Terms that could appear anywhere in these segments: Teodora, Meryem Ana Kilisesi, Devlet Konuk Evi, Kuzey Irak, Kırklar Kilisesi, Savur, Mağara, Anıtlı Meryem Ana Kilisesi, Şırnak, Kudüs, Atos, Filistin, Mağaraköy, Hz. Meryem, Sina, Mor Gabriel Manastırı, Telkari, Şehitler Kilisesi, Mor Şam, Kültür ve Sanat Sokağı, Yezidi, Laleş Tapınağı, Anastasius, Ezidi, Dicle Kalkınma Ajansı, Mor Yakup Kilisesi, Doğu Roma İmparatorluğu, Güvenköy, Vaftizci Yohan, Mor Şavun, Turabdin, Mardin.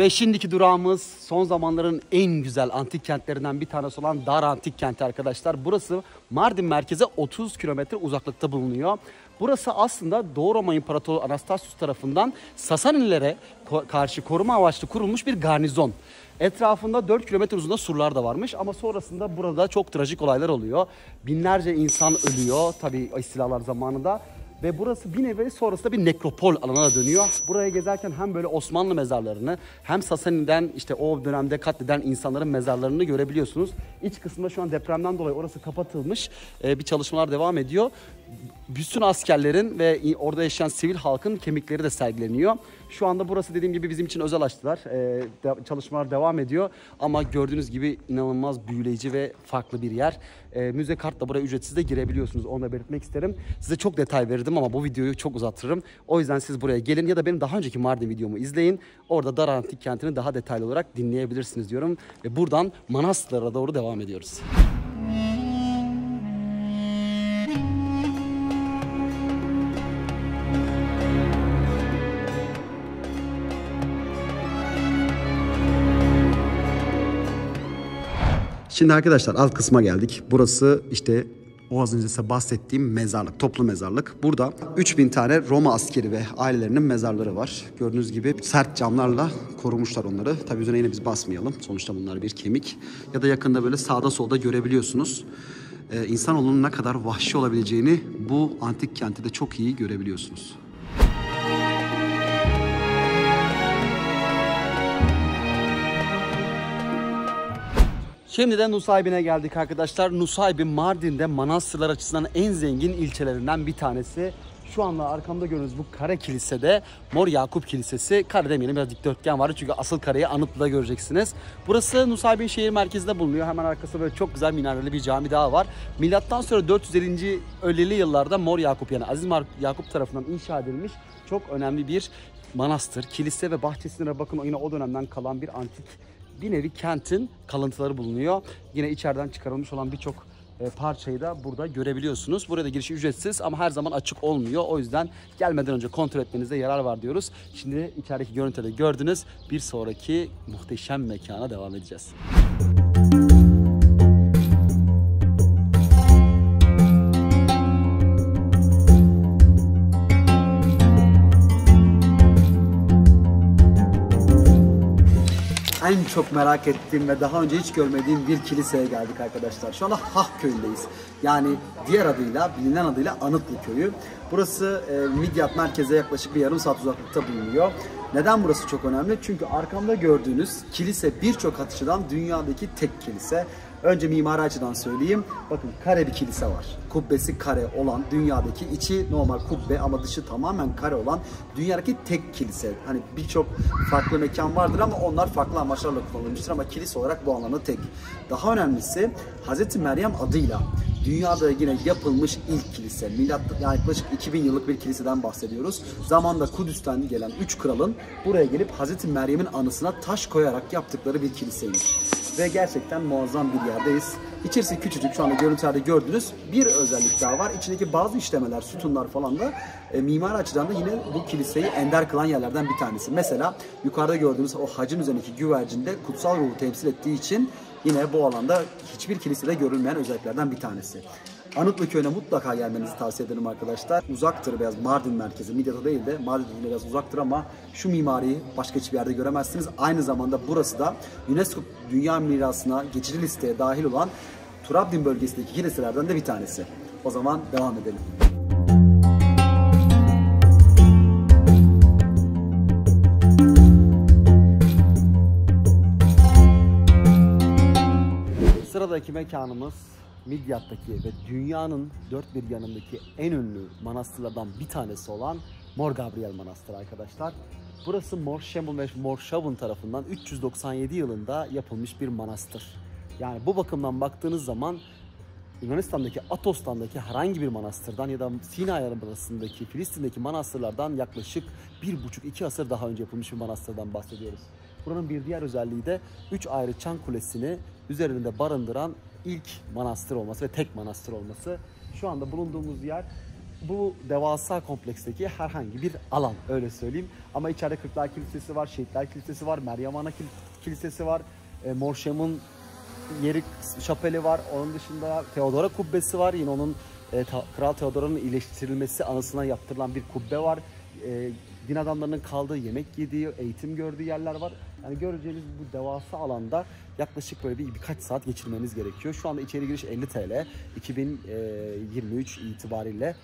Ve şimdiki durağımız son zamanların en güzel antik kentlerinden bir tanesi olan Dara Antik Kenti arkadaşlar. Burası Mardin merkeze 30 kilometre uzaklıkta bulunuyor. Burası aslında Doğu Roma İmparatorluğu Anastasius tarafından Sasanilere karşı koruma amaçlı kurulmuş bir garnizon. Etrafında 4 kilometre uzunluğunda surlar da varmış ama sonrasında burada çok trajik olaylar oluyor. Binlerce insan ölüyor tabii istilalar zamanında. Ve burası bir nevi sonrasında bir nekropol alanına dönüyor. Buraya gezerken hem böyle Osmanlı mezarlarını hem Sasani'den işte o dönemde katleden insanların mezarlarını görebiliyorsunuz. İç kısmında şu an depremden dolayı orası kapatılmış. Bir çalışmalar devam ediyor. Bütün askerlerin ve orada yaşayan sivil halkın kemikleri de sergileniyor. Şu anda burası dediğim gibi bizim için özel açtılar. Çalışmalar devam ediyor. Ama gördüğünüz gibi inanılmaz büyüleyici ve farklı bir yer. Müze kartla buraya ücretsiz de girebiliyorsunuz. Onu da belirtmek isterim. Size çok detay verirdim ama bu videoyu çok uzatırım. O yüzden siz buraya gelin ya da benim daha önceki Mardin videomu izleyin. Orada Dara Antik Kenti'ni daha detaylı olarak dinleyebilirsiniz diyorum. Ve buradan manastırlara doğru devam ediyoruz. Şimdi arkadaşlar alt kısma geldik. Burası işte o az önce size bahsettiğim mezarlık, toplu mezarlık. Burada 3000 tane Roma askeri ve ailelerinin mezarları var. Gördüğünüz gibi sert camlarla korumuşlar onları. Tabii üzerine yine biz basmayalım. Sonuçta bunlar bir kemik. Ya da yakında böyle sağda solda görebiliyorsunuz. İnsanoğlunun ne kadar vahşi olabileceğini bu antik kenti de çok iyi görebiliyorsunuz. Şimdi de Nusaybin'e geldik arkadaşlar. Nusaybin, Mardin'de manastırlar açısından en zengin ilçelerinden bir tanesi. Şu anda arkamda gördüğünüz bu kare kilisede Mor Yakup Kilisesi. Kare demeyelim, biraz dikdörtgen vardı çünkü asıl kareyi Anıtlı'da göreceksiniz. Burası Nusaybin şehir merkezinde bulunuyor. Hemen arkası böyle çok güzel minareli bir cami daha var. Milattan sonra 450. öleli yıllarda Mor Yakup yani Aziz Yakup tarafından inşa edilmiş çok önemli bir manastır. Kilise ve bahçesine bakın, yine o dönemden kalan bir antik bir nevi kentin kalıntıları bulunuyor. Yine içeriden çıkarılmış olan birçok parçayı da burada görebiliyorsunuz. Buraya da girişi ücretsiz ama her zaman açık olmuyor. O yüzden gelmeden önce kontrol etmenizde yarar var diyoruz. Şimdi içerideki görüntüleri gördünüz. Bir sonraki muhteşem mekana devam edeceğiz. En çok merak ettiğim ve daha önce hiç görmediğim bir kiliseye geldik arkadaşlar. Şu anda Hah köyündeyiz. Yani diğer adıyla, bilinen adıyla Anıtlı köyü. Burası Midyat merkeze yaklaşık bir yarım saat uzaklıkta bulunuyor. Neden burası çok önemli? Çünkü arkamda gördüğünüz kilise birçok açıdan dünyadaki tek kilise. Önce mimari açıdan söyleyeyim. Bakın kare bir kilise var. Kubbesi kare olan, dünyadaki içi normal kubbe ama dışı tamamen kare olan dünyadaki tek kilise. Hani birçok farklı mekan vardır ama onlar farklı amaçlarla kullanılmıştır ama kilise olarak bu anlamda tek. Daha önemlisi Hz. Meryem adıyla dünyada yine yapılmış ilk kilise. Milattan yaklaşık 2000 yıllık bir kiliseden bahsediyoruz. Zamanında Kudüs'ten gelen 3 kralın buraya gelip Hz. Meryem'in anısına taş koyarak yaptıkları bir kiliseymiş. Ve gerçekten muazzam bir yerdeyiz. İçerisi küçücük, şu anda görüntülerde gördünüz. Bir özellik daha var. İçindeki bazı işlemeler, sütunlar falan da mimari açıdan da yine bu kiliseyi ender kılan yerlerden bir tanesi. Mesela yukarıda gördüğünüz o hacın üzerindeki güvercinde kutsal ruhu temsil ettiği için yine bu alanda hiçbir kilisede görülmeyen özelliklerden bir tanesi. Anıtlı köyüne mutlaka gelmenizi tavsiye ederim arkadaşlar. Uzaktır biraz Mardin merkezi. Midyat'a değil de Mardin'e biraz uzaktır ama şu mimariyi başka hiçbir yerde göremezsiniz. Aynı zamanda burası da UNESCO Dünya Mirası'na geçici listeye dahil olan Turabdin bölgesindeki kiliselerden de bir tanesi. O zaman devam edelim. Sıradaki mekanımız Midyat'taki ve dünyanın dört bir yanındaki en ünlü manastırlardan bir tanesi olan Mor Gabriel Manastır arkadaşlar. Burası Mor Şemun ve Mor Şavun tarafından 397 yılında yapılmış bir manastır. Yani bu bakımdan baktığınız zaman Yunanistan'daki Atos'tandaki herhangi bir manastırdan ya da Sina yarımadasındaki Filistin'deki manastırlardan yaklaşık 1,5-2 asır daha önce yapılmış bir manastırdan bahsediyoruz. Buranın bir diğer özelliği de 3 ayrı çan kulesini üzerinde barındıran ilk manastır olması ve tek manastır olması. Şu anda bulunduğumuz yer bu devasa kompleksteki herhangi bir alan, öyle söyleyeyim. Ama içeride Kırklar Kilisesi var, Şehitler Kilisesi var, Meryem Ana Kilisesi var, Mor Şam'ın yeri şapeli var. Onun dışında Teodora Kubbesi var. Yine onun Kral Teodora'nın iyileştirilmesi anısına yaptırılan bir kubbe var. Din adamlarının kaldığı, yemek yediği, eğitim gördüğü yerler var. Yani göreceğiniz bu devasa alanda yaklaşık böyle birkaç saat geçirmeniz gerekiyor. Şu anda içeri giriş 50 TL 2023 itibariyle.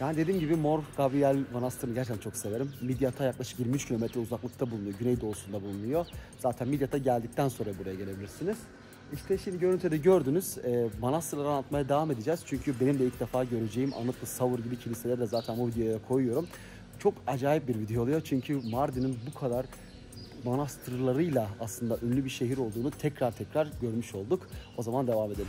Yani dediğim gibi Mor Gabriel Manastır'ını gerçekten çok severim. Midyat'a yaklaşık 23 kilometre uzaklıkta bulunuyor. Güneydoğusunda bulunuyor. Zaten Midyat'a geldikten sonra buraya gelebilirsiniz. İşte şimdi görüntüde gördünüz. Manastırları anlatmaya devam edeceğiz. Çünkü benim de ilk defa göreceğim Anıtlı, Savur gibi kiliseleri de zaten bu videoya koyuyorum. Çok acayip bir video oluyor. Çünkü Mardin'in bu kadar manastırlarıyla aslında ünlü bir şehir olduğunu tekrar görmüş olduk. O zaman devam edelim.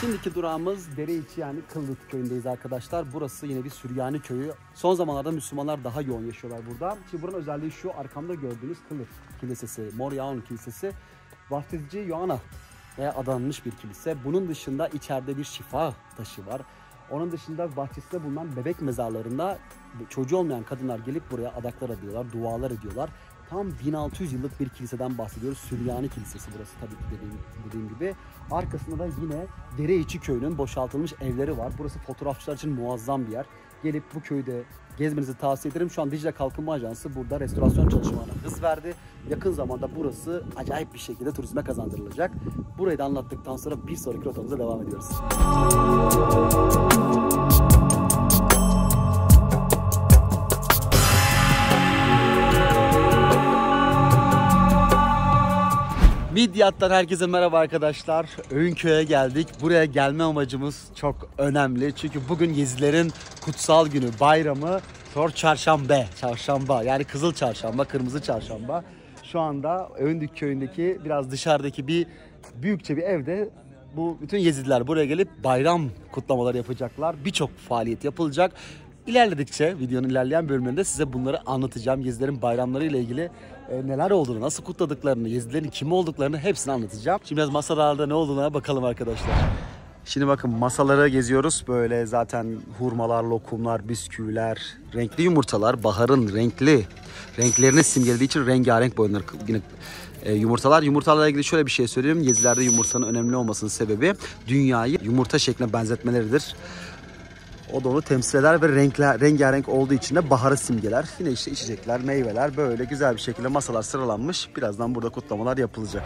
Şimdiki durağımız Dereiçi, yani Kıllıt köyündeyiz arkadaşlar. Burası yine bir Süryani köyü. Son zamanlarda Müslümanlar daha yoğun yaşıyorlar burada. Şimdi buranın özelliği şu: arkamda gördüğünüz Kıllıt Kilisesi, Mor Şam Kilisesi, Vaftizci Yohan'a adanmış bir kilise. Bunun dışında içeride bir şifa taşı var. Onun dışında bahçesinde bulunan bebek mezarlarında çocuğu olmayan kadınlar gelip buraya adaklar ediyorlar, dualar ediyorlar. Tam 1600 yıllık bir kiliseden bahsediyoruz. Süryani Kilisesi burası tabii ki dediğim gibi. Arkasında da yine Dereiçi köyünün boşaltılmış evleri var. Burası fotoğrafçılar için muazzam bir yer. Gelip bu köyde gezmenizi tavsiye ederim. Şu an Dicle Kalkınma Ajansı burada restorasyon çalışmalarına hız verdi. Yakın zamanda burası acayip bir şekilde turizme kazandırılacak. Burayı da anlattıktan sonra bir sonraki rotamıza devam ediyoruz. Midyat'tan herkese merhaba arkadaşlar. Öğünköy'e geldik. Buraya gelme amacımız çok önemli. Çünkü bugün Yezilerin kutsal günü, bayramı. Sonra çarşamba. Yani kızıl çarşamba, kırmızı çarşamba. Şu anda Öğündük köyündeki biraz dışarıdaki büyükçe bir evde bu bütün Yezidiler buraya gelip bayram kutlamaları yapacaklar. Birçok faaliyet yapılacak. İlerledikçe videonun ilerleyen bölümlerinde size bunları anlatacağım. Yezilerin bayramları ile ilgili neler olduğunu, nasıl kutladıklarını, Yezilerin kim olduklarını hepsini anlatacağım. Şimdi biraz masalarda ne olduğuna bakalım arkadaşlar. Şimdi bakın, masalara geziyoruz. Böyle zaten hurmalar, lokumlar, bisküviler, renkli yumurtalar, baharın renklerini simgelediği için rengarenk boyanır. Yine yumurtalar. Yumurtalarla ilgili şöyle bir şey söyleyeyim. Yezilerde yumurtanın önemli olmasının sebebi dünyayı yumurta şekline benzetmeleridir. O da onu temsil eder ve rengarenk olduğu için de baharı simgeler. Yine işte içecekler, meyveler böyle güzel bir şekilde masalar sıralanmış. Birazdan burada kutlamalar yapılacak.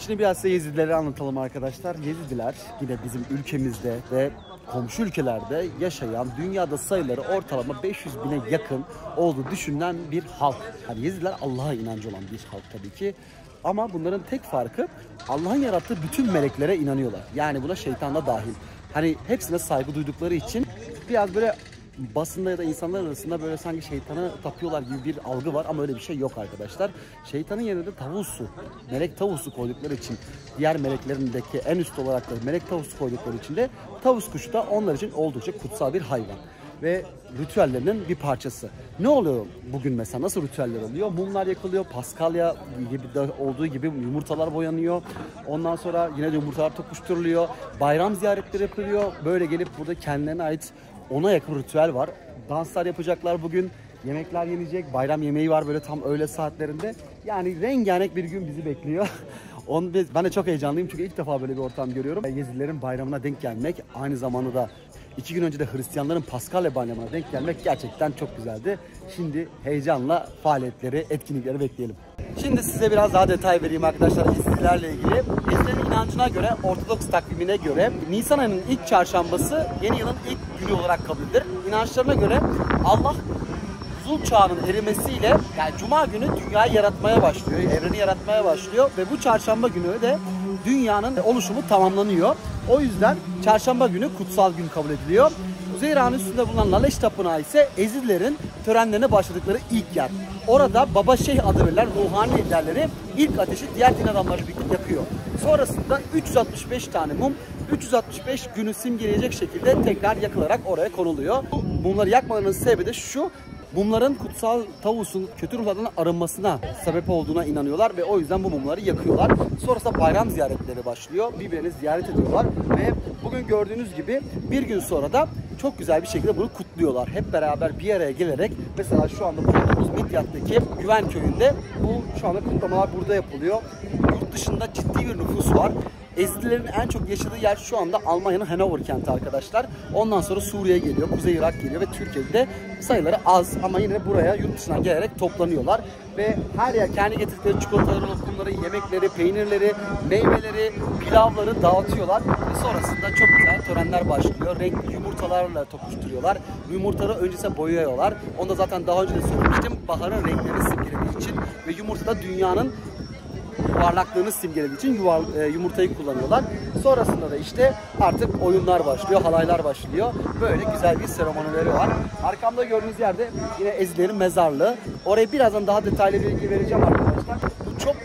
Şimdi biraz size Yezidileri anlatalım arkadaşlar. Yezidiler yine bizim ülkemizde ve komşu ülkelerde yaşayan, dünyada sayıları ortalama 500 bine yakın olduğu düşünülen bir halk. Yani Yezidiler Allah'a inancı olan bir halk tabii ki. Ama bunların tek farkı, Allah'ın yarattığı bütün meleklere inanıyorlar. Yani buna şeytan da dahil. Hani hepsine saygı duydukları için biraz böyle basında ya da insanlar arasında böyle sanki şeytana tapıyorlar gibi bir algı var, ama öyle bir şey yok arkadaşlar. Şeytanın yerine de tavusu, melek tavusu koydukları için, diğer meleklerindeki en üst olarak da melek tavusu koydukları için de tavus kuşu da onlar için oldukça kutsal bir hayvan ve ritüellerinin bir parçası. Ne oluyor bugün mesela? Nasıl ritüeller oluyor? Mumlar yakılıyor. Paskalya gibi de olduğu gibi yumurtalar boyanıyor. Ondan sonra yine yumurtalar tokuşturuluyor. Bayram ziyaretleri yapılıyor. Böyle gelip burada kendilerine ait 10'a yakın ritüel var. Danslar yapacaklar bugün. Yemekler yenecek. Bayram yemeği var böyle tam öğle saatlerinde. Yani rengarenk bir gün bizi bekliyor. Ben de çok heyecanlıyım çünkü ilk defa böyle bir ortam görüyorum. Yezilerin bayramına denk gelmek, aynı zamanda da 2 gün önce de Hristiyanların Paskalya bayramına denk gelmek gerçekten çok güzeldi. Şimdi heyecanla faaliyetleri, etkinlikleri bekleyelim. Şimdi size biraz daha detay vereyim arkadaşlar Yezilerle ilgili. Yezilerin inancına göre, Ortodoks takvimine göre Nisan ayının ilk çarşambası yeni yılın ilk günü olarak kabul edilir. İnançlarına göre Allah Buzul çağının erimesiyle, yani Cuma günü dünyayı yaratmaya başlıyor, evreni yaratmaya başlıyor ve bu çarşamba günü de dünyanın oluşumu tamamlanıyor. O yüzden çarşamba günü kutsal gün kabul ediliyor. Kuzey Irak'ın üstünde bulunan Laleş Tapınağı ise Ezidilerin törenlerine başladıkları ilk yer. Orada Baba Şeyh adı verilen ruhani liderleri ilk ateşi diğer din adamları birlikte yakıyor. Sonrasında 365 tane mum 365 günü simgeleyecek şekilde tekrar yakılarak oraya konuluyor. Bu mumları yakmalarının sebebi de şu: Mumların kutsal tavusun kötü ruhlardan arınmasına sebep olduğuna inanıyorlar ve o yüzden bu mumları yakıyorlar. Sonrasında bayram ziyaretleri başlıyor. Birbirini ziyaret ediyorlar ve bugün gördüğünüz gibi bir gün sonra da çok güzel bir şekilde bunu kutluyorlar. Hep beraber bir araya gelerek, mesela şu anda bulunduğumuz Midyat'taki Güvenköy'ünde şu anda kutlamalar burada yapılıyor. Yurt dışında ciddi bir nüfus var. Ezidilerin en çok yaşadığı yer şu anda Almanya'nın Hannover kenti arkadaşlar. Ondan sonra Suriye geliyor, Kuzey Irak geliyor ve Türkiye'de sayıları az ama yine buraya yurt dışından gelerek toplanıyorlar. Ve her yer kendi getirdikleri çikolataları, lokumları, yemekleri, peynirleri, meyveleri, pilavları dağıtıyorlar. Ve sonrasında çok güzel törenler başlıyor. Renkli yumurtalarla tokuşturuyorlar. Yumurtaları öncesine boyuyorlar. Onu da zaten daha önce de söylemiştim. Baharın renklerini simgelediği için ve yumurtada dünyanın yuvarlaklığını simgelediği için yumurtayı kullanıyorlar. Sonrasında da işte artık oyunlar başlıyor, halaylar başlıyor. Böyle güzel bir seremonileri var. Arkamda gördüğünüz yerde yine Ezidilerin mezarlığı. Oraya birazdan daha detaylı bilgi vereceğim arkadaşlar. Bu çok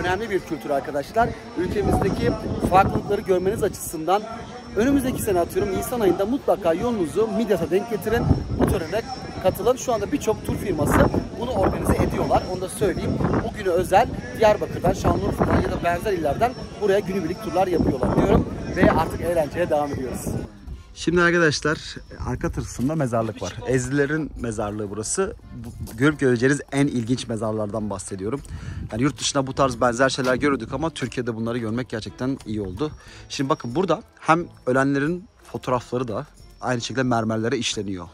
önemli bir kültür arkadaşlar. Ülkemizdeki farklılıkları görmeniz açısından önümüzdeki sene atıyorum Nisan ayında mutlaka yolunuzu Midyat'a denk getirin. Bu törene katılın. Şu anda birçok tur firması bunu organize ediyorlar. Onu da söyleyeyim. O güne özel Diyarbakır'dan, Şanlıurfa'dan ya da benzer illerden buraya günübirlik turlar yapıyorlar diyorum. Ve artık eğlenceye devam ediyoruz. Şimdi arkadaşlar arka tarafında mezarlık var. Ezidilerin mezarlığı burası. Görüp göreceğiniz en ilginç mezarlardan bahsediyorum. Yani yurt dışında bu tarz benzer şeyler görüyorduk ama Türkiye'de bunları görmek gerçekten iyi oldu. Şimdi bakın burada hem ölenlerin fotoğrafları da aynı şekilde mermerlere işleniyor.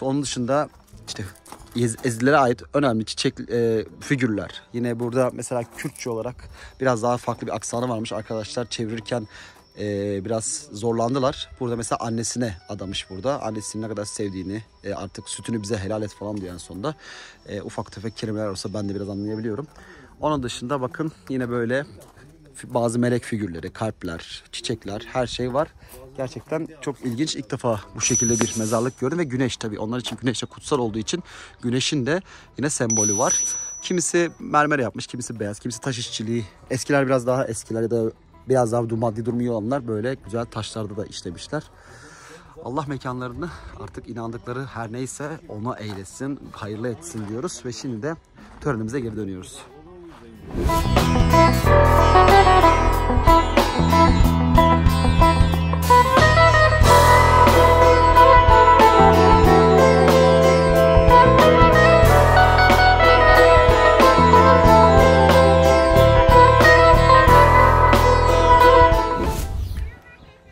Onun dışında işte Ezidilere ait önemli çiçek figürler. Yine burada mesela Kürtçe olarak biraz daha farklı bir aksanı varmış. Arkadaşlar çevirirken biraz zorlandılar. Burada mesela annesine adamış burada. Annesini ne kadar sevdiğini, artık sütünü bize helal et falan diyor en sonunda. Ufak tefek kelimeler olsa ben de biraz anlayabiliyorum. Onun dışında bakın yine böyle bazı melek figürleri, kalpler, çiçekler, her şey var. Gerçekten çok ilginç. İlk defa bu şekilde bir mezarlık gördüm ve güneş tabii. Onlar için güneş de kutsal olduğu için güneşin de yine sembolü var. Kimisi mermer yapmış, kimisi beyaz, kimisi taş işçiliği. Eskiler biraz daha eskiler ya da biraz daha maddi durumu iyi olanlar böyle güzel taşlarda da işlemişler. Allah mekanlarını artık inandıkları her neyse ona eylesin, hayırlı etsin diyoruz ve şimdi de törenimize geri dönüyoruz.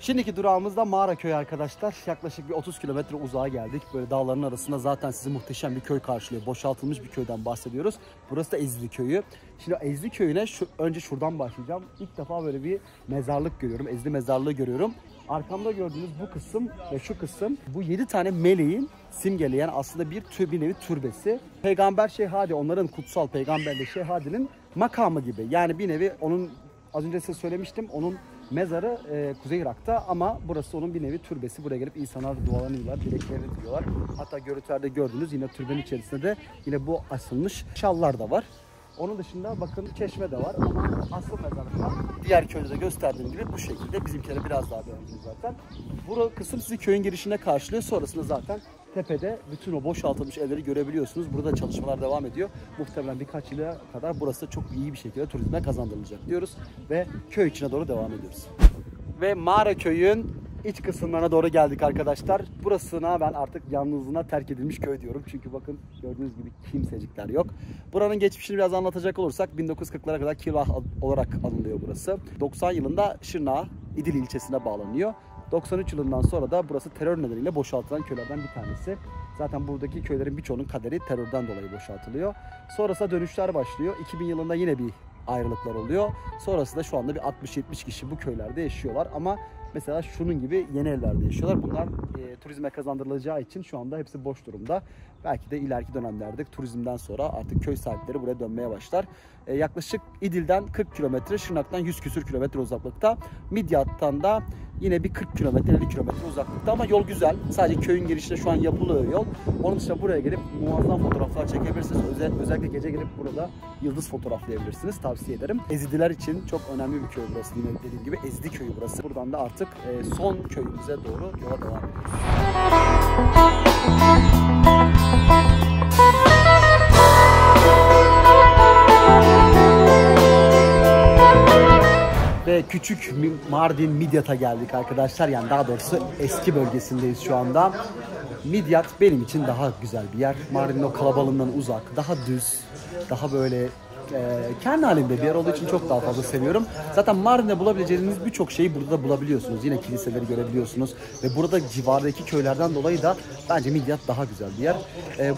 Şimdiki durağımızda Mağara Köyü arkadaşlar. Yaklaşık bir 30 kilometre uzağa geldik. Böyle dağların arasında zaten sizi muhteşem bir köy karşılıyor. Boşaltılmış bir köyden bahsediyoruz. Burası da Ezidi Köyü. Şimdi Ezidi Köyü'ne önce şuradan başlayacağım. İlk defa böyle bir mezarlık görüyorum. Ezidi mezarlığı görüyorum. Arkamda gördüğünüz bu kısım ve şu kısım bu 7 tane meleğin simgeleyen aslında bir nevi türbesi. Peygamber Şehadi, onların kutsal peygamberle Şehadi'nin makamı gibi. Yani bir nevi onun, az önce size söylemiştim, onun mezarı Kuzey Irak'ta ama burası onun bir nevi türbesi. Buraya gelip insanlar dualanıyorlar, dileklerini diliyorlar. Hatta görüntülerde gördüğünüz yine türbenin içerisinde de yine bu asılmış şallar da var. Onun dışında bakın çeşme de var ama asıl mezarlıkta diğer köyde de gösterdiğim gibi bu şekilde. Bizimkileri biraz daha beğendim zaten. Bu kısım sizi köyün girişine karşılıyor. Sonrasında zaten tepede bütün o boşaltılmış evleri görebiliyorsunuz. Burada çalışmalar devam ediyor. Muhtemelen birkaç yıla kadar burası çok iyi bir şekilde turizme kazandırılacak diyoruz. Ve köy içine doğru devam ediyoruz. Ve Mağara Köyü'nün iç kısımlarına doğru geldik arkadaşlar. Burasına ben artık yalnızlığına terk edilmiş köy diyorum. Çünkü bakın gördüğünüz gibi kimsecikler yok. Buranın geçmişini biraz anlatacak olursak 1940'lara kadar Kirvah olarak anılıyor burası. 90 yılında Şırnağa, İdil ilçesine bağlanıyor. 93 yılından sonra da burası terör nedeniyle boşaltılan köylerden bir tanesi. Zaten buradaki köylerin birçoğunun kaderi terörden dolayı boşaltılıyor. Sonrasında dönüşler başlıyor. 2000 yılında yine bir ayrılıklar oluyor. Sonrasında şu anda bir 60-70 kişi bu köylerde yaşıyorlar ama mesela şunun gibi yeni evlerde yaşıyorlar. Bunlar turizme kazandırılacağı için şu anda hepsi boş durumda. Belki de ileriki dönemlerde turizmden sonra artık köy sahipleri buraya dönmeye başlar. Yaklaşık İdil'den 40 kilometre, Şırnak'tan 100 küsür kilometre uzaklıkta. Midyat'tan da yine bir 40 kilometre, 50 kilometre uzaklıkta ama yol güzel. Sadece köyün girişinde şu an yapılıyor yol. Onun dışında buraya gelip muazzam fotoğraflar çekebilirsiniz. Özellikle gece gelip burada yıldız fotoğraflayabilirsiniz. Tavsiye ederim. Ezidiler için çok önemli bir köy burası. Yine dediğim gibi Ezidi Köyü burası. Buradan da artık son köyümüze doğru yola devam ediyoruz. ve küçük Mardin Midyat'a geldik arkadaşlar. Yani daha doğrusu eski bölgesindeyiz şu anda. Midyat benim için daha güzel bir yer. Mardin'in o kalabalığından uzak, daha düz, daha böyle kendi halinde bir yer olduğu için çok daha fazla seviyorum. Zaten Mardin'de bulabileceğiniz birçok şeyi burada da bulabiliyorsunuz. Yine kiliseleri görebiliyorsunuz. Ve burada civardaki köylerden dolayı da bence Midyat daha güzel bir yer.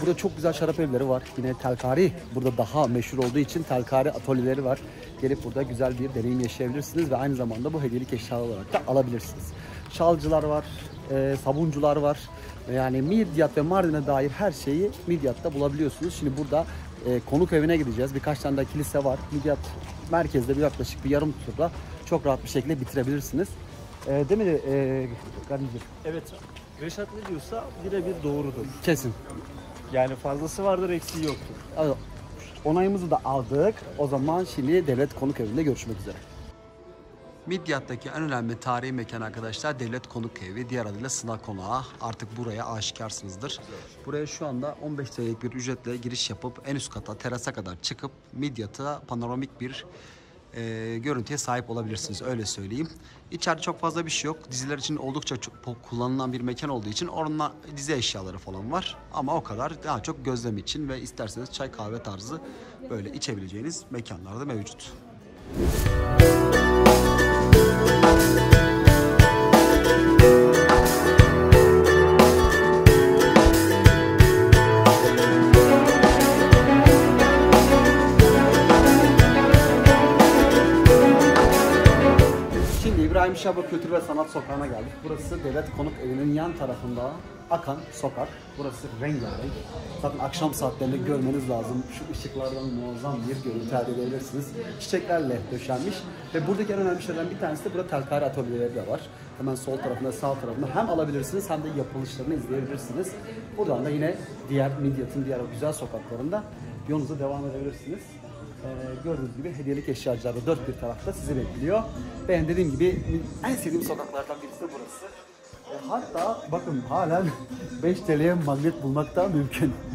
Burada çok güzel şarap evleri var. Yine Telkari burada daha meşhur olduğu için Telkari atölyeleri var. Gelip burada güzel bir deneyim yaşayabilirsiniz ve aynı zamanda bu hediyelik eşya olarak da alabilirsiniz. Şalcılar var, sabuncular var. Yani Midyat ve Mardin'e dair her şeyi Midyat'ta bulabiliyorsunuz. Şimdi burada konuk evine gideceğiz. Birkaç tane de kilise var. Midyat merkezde bir yaklaşık bir yarım turda çok rahat bir şekilde bitirebilirsiniz. Değil mi Ganicim? Evet. Reşat ne diyorsa birebir doğrudur. Kesin. Yani fazlası vardır, eksiği yoktur. Evet. Onayımızı da aldık. O zaman şimdi devlet konuk evinde görüşmek üzere. Midyat'taki en önemli tarihi mekan arkadaşlar devlet konuk evi, diğer adıyla Sina konağı. Artık buraya aşikarsınızdır. Buraya şu anda 15 TL'lik bir ücretle giriş yapıp en üst kata terasa kadar çıkıp Midyat'a panoramik bir görüntüye sahip olabilirsiniz, öyle söyleyeyim. İçeride çok fazla bir şey yok. Diziler için oldukça çok kullanılan bir mekan olduğu için orada dizi eşyaları falan var. Ama o kadar, daha çok gözlem için ve isterseniz çay kahve tarzı böyle içebileceğiniz mekanlar da mevcut. Şaba Kültür ve Sanat Sokağı'na geldik. Burası Devlet Konuk Evi'nin yan tarafında akan sokak. Burası rengarenk. Zaten akşam saatlerinde görmeniz lazım. Şu ışıklardan muazzam bir görüntü elde edebilirsiniz. Çiçeklerle döşenmiş. Ve buradaki en önemli şeylerden bir tanesi de burada telkari atölyeleri de var. Hemen sol tarafında, sağ tarafında hem alabilirsiniz hem de yapılışlarını izleyebilirsiniz. Buradan da yine diğer Midyat'ın diğer o güzel sokaklarında yolunuza devam edebilirsiniz. Gördüğünüz gibi hediyelik eşyacılar da dört bir tarafta sizi bekliyor. Ben dediğim gibi en sevdiğim sokaklardan birisi de burası. Hatta bakın halen 5 TL'ye magnet bulmak da mümkün.